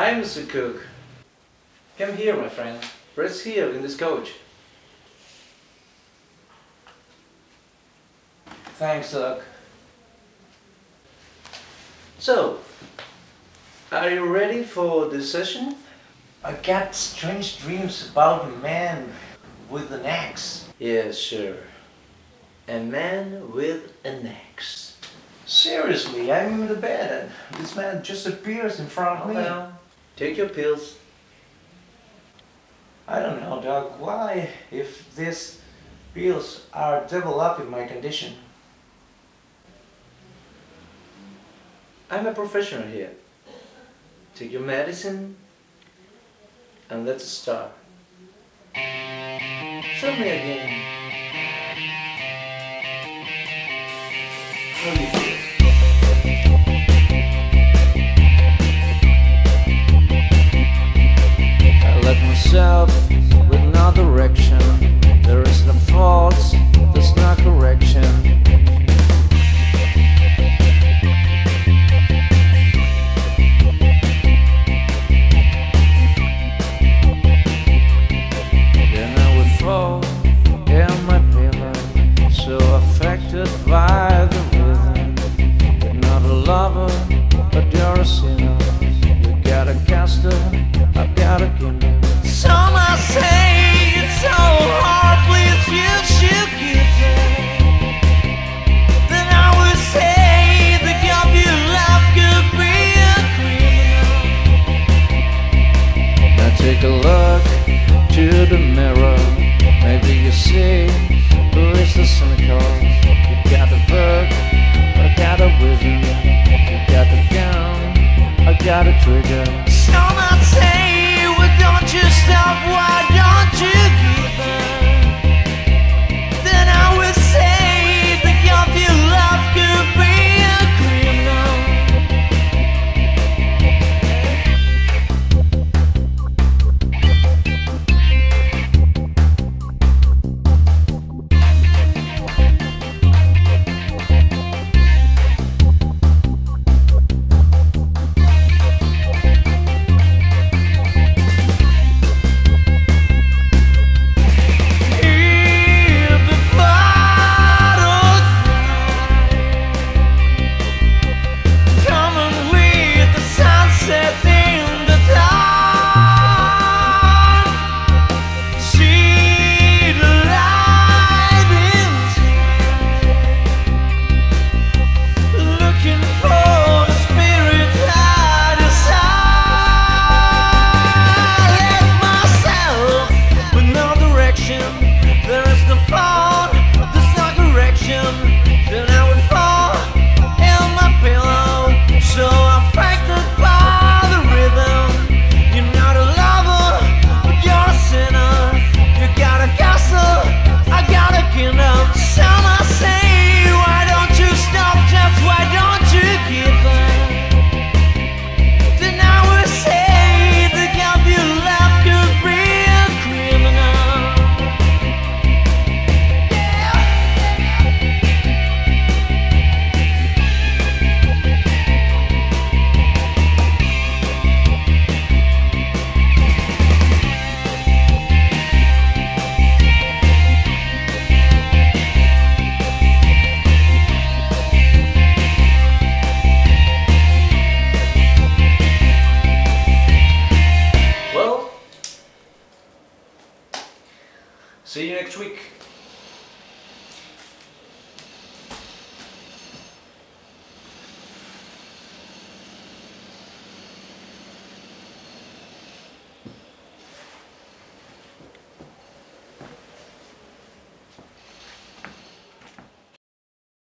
Hi, Mr. Cook. Come here, my friend. Rest here in this coach. Thanks, Doc. So, are you ready for the session? I got strange dreams about a man with an axe. Yeah, sure. A man with an axe. Seriously, I'm in the bed and this man just appears in front of me. Well, take your pills. I don't know, Doc, why, if these pills are double up in my condition. I'm a professional here. Take your medicine and let's start. Tell me again. How do you feel? I let myself with no direction. There is no faults, there's no correction. Take a look to the mirror. Maybe you see who is the cynical. You got the book, I got a wisdom. You got the gun, I got a trigger. Some might say, well, don't you stop? Why don't you give up? Then I would say the girl you love could be a criminal. See you next week.